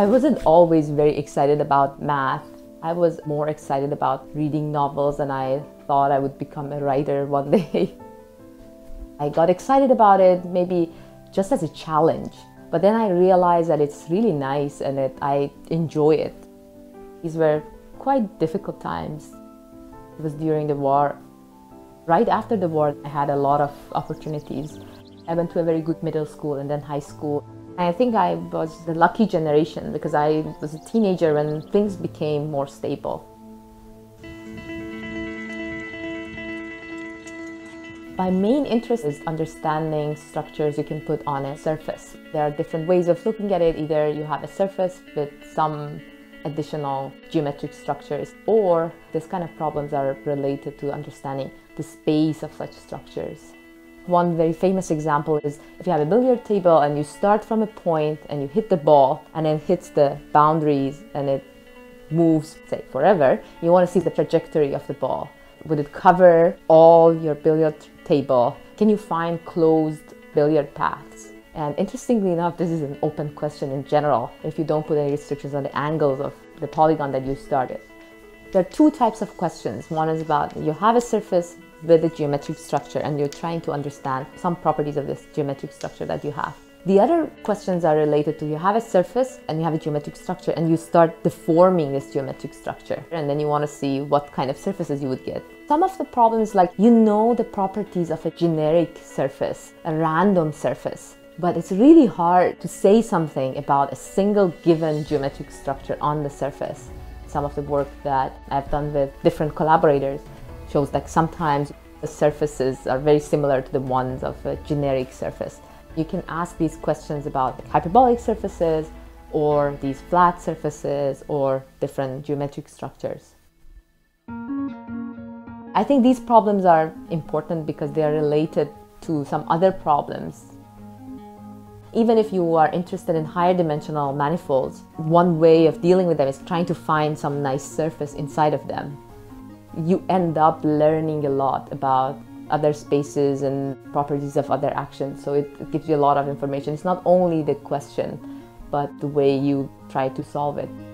I wasn't always very excited about math. I was more excited about reading novels, and I thought I would become a writer one day. I got excited about it maybe just as a challenge, but then I realized that it's really nice and that I enjoy it. These were quite difficult times. It was during the war. Right after the war, I had a lot of opportunities. I went to a very good middle school and then high school. I think I was the lucky generation because I was a teenager when things became more stable. My main interest is understanding structures you can put on a surface. There are different ways of looking at it. Either you have a surface with some additional geometric structures, or this kind of problems are related to understanding the space of such structures. One very famous example is if you have a billiard table and you start from a point and you hit the ball and it hits the boundaries and it moves, say, forever, you want to see the trajectory of the ball. Would it cover all your billiard table? Can you find closed billiard paths? And interestingly enough, this is an open question in general if you don't put any restrictions on the angles of the polygon that you started. There are two types of questions. One is about you have a surface with a geometric structure and you're trying to understand some properties of this geometric structure that you have. The other questions are related to you have a surface and you have a geometric structure and you start deforming this geometric structure, and then you want to see what kind of surfaces you would get. Some of the problems, like you know the properties of a generic surface, a random surface, but it's really hard to say something about a single given geometric structure on the surface. Some of the work that I've done with different collaborators shows that sometimes the surfaces are very similar to the ones of a generic surface. You can ask these questions about hyperbolic surfaces or these flat surfaces or different geometric structures. I think these problems are important because they are related to some other problems. Even if you are interested in higher dimensional manifolds, one way of dealing with them is trying to find some nice surface inside of them. You end up learning a lot about other spaces and properties of other actions, so it gives you a lot of information. It's not only the question, but the way you try to solve it.